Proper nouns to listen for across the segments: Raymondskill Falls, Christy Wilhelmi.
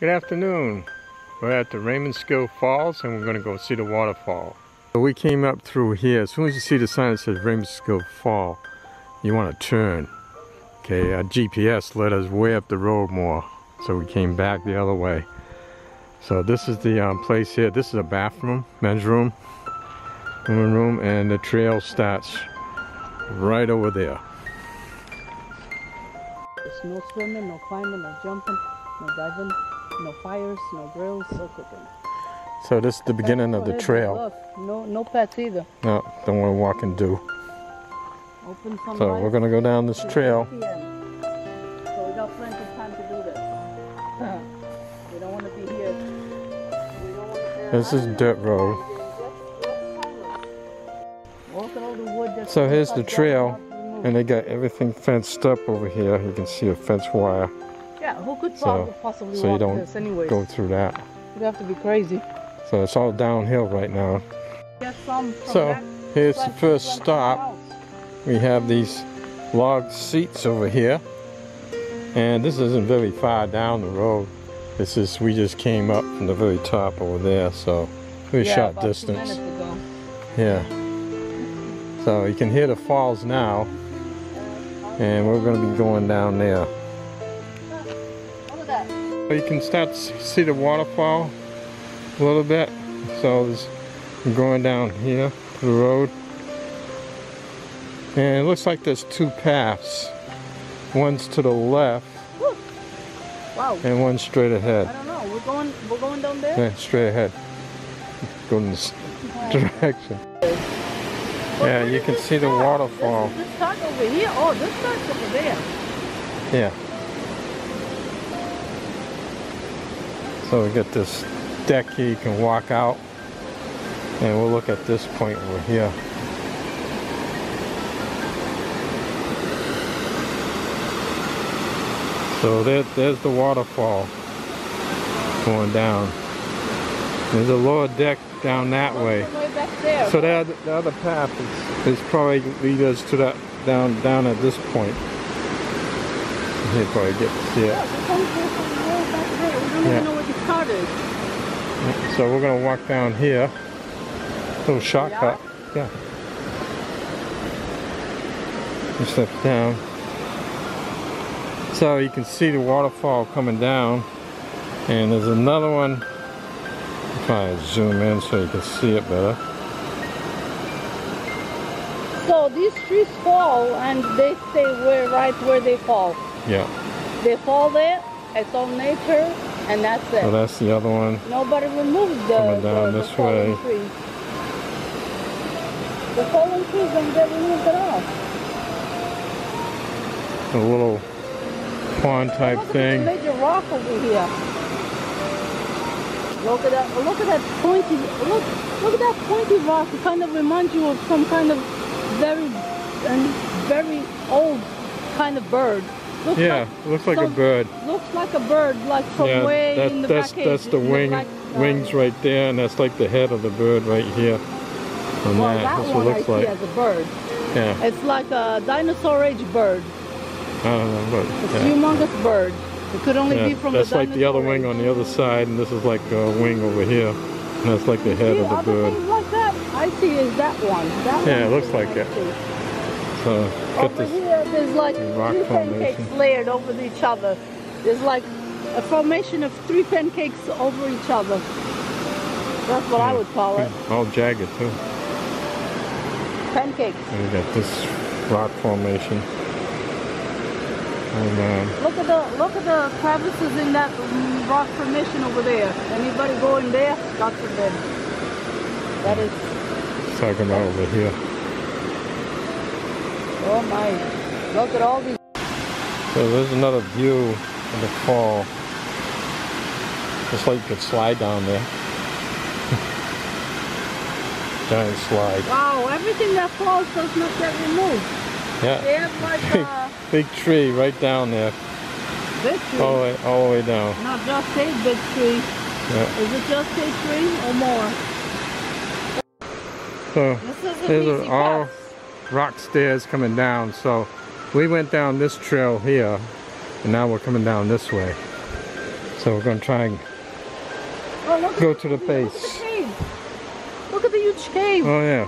Good afternoon. We're at the Raymondskill Falls and we're going to go see the waterfall. So we came up through here. As soon as you see the sign that says Raymondskill Fall, you want to turn. Okay, our GPS led us way up the road more, so we came back the other way. So this is the place here. This is a bathroom, men's room, women's room, and the trail starts right over there. There's no swimming, no climbing, no jumping, no diving. No fires, no grills, no cooking. So this is the beginning of the trail. No pets either. No, don't want to walk and do. So we're going to go down this trail. So we got plenty of time to do this. We don't want to be here. This is dirt road. So here's the trail, and they got everything fenced up over here. You can see a fence wire. Yeah, who could possibly walk this anyways? So you don't go through that. You'd have to be crazy. So it's all downhill right now. So here's the first stop. We have these log seats over here. And this isn't very far down the road. This is, we just came up from the very top over there, so pretty short distance. 2 minutes ago. Yeah. So you can hear the falls now. And we're going to be going down there. You can start to see the waterfall a little bit. So I'm going down here to the road. And it looks like there's two paths. One's to the left. Woo. Wow. And one's straight ahead. I don't know. We're going down there? Yeah, straight ahead. Go in this direction. Yeah, you can see the waterfall. This part over here. Oh, this part's over there. Yeah. So we got this deck here, you can walk out, and we'll look at this point over here. So there's the waterfall going down. There's a lower deck down that way. So the other path is probably lead us to that down at this point. You probably get to see it. Yeah. So we're going to walk down here, a little shortcut, yeah. Step down. So you can see the waterfall coming down, and there's another one. I'll try to zoom in so you can see it better. So these trees fall and they stay right where they fall. Yeah. They fall there, it's all nature. And that's it. So that's the other one. Nobody removes coming down this way. Trees. The fallen trees don't get removed at all. A little pond type thing. Look at the major rock over here. Look at that pointy rock. It kind of reminds you of some kind of very old kind of bird. Looks like a bird. Looks like a bird, like from way in the back. That's the wing, wings right there, and that's like the head of the bird right here. And well, that's what it looks like. As a bird. Yeah. It's like a dinosaur-age bird. I don't know, but it's a humongous bird. It could only be from the dinosaur. That's like the other wing on the other side, and this is like a wing over here, and that's like the head of the bird. Like that, I see is that one. That one it looks like it. Over here, there's like two pancakes layered over each other. There's like a formation of 3 pancakes over each other. That's what I would call it. All jagged too. Pancakes. And you got this rock formation. And, look at the crevices in that rock formation over there. Anybody going there? God forbid. That is. It's talking about over here. Oh my, look at all these. So there's another view of the fall. It's like you could slide down there. Giant slide. Wow, everything that falls does not get removed. Yeah. They have like a big tree right down there. Big tree? All the way down. Not just a big tree. Yeah. Is it just a tree or more? So there's all rock stairs coming down, so we went down this trail here and now we're coming down this way. So So we're going to try and go to the base. Look at the huge cave. Oh yeah.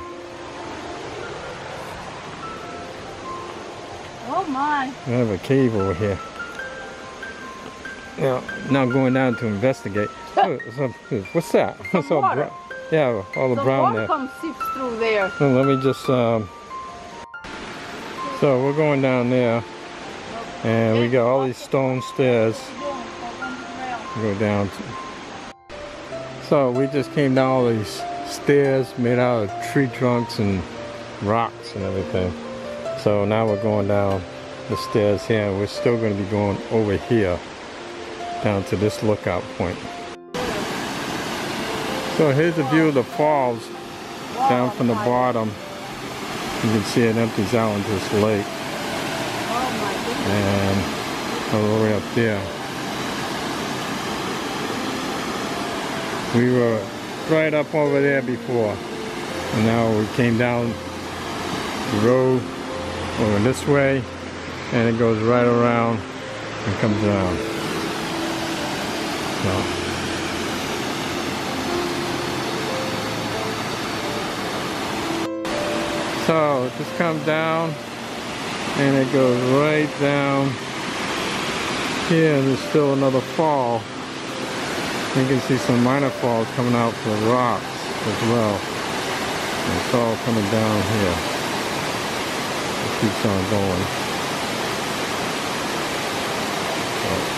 Oh my. We have a cave over here. Now going down to investigate. What's that? That's all brown. Yeah, all the brown there. Some water comes seeps through there. So let me just. So we're going down there, and we got all these stone stairs. Go down. So we just came down all these stairs made out of tree trunks and rocks and everything. So now we're going down the stairs here, and we're still going to be going over here down to this lookout point. So here's the view of the falls down from the bottom. You can see it empties out into this lake, and all the way up there. We were right up over there before, and now we came down the road over this way, and it goes right around and comes down. So it just comes down, and it goes right down here, and there's still another fall. You can see some minor falls coming out from the rocks as well. And it's all coming down here. It keeps on going. So.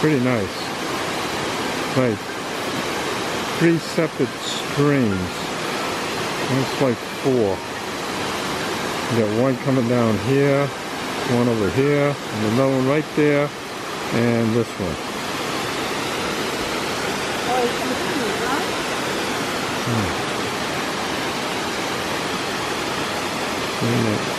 Pretty nice. Like three separate streams. Almost like four. You got one coming down here, one over here, and another one right there, and this one. Oh, it's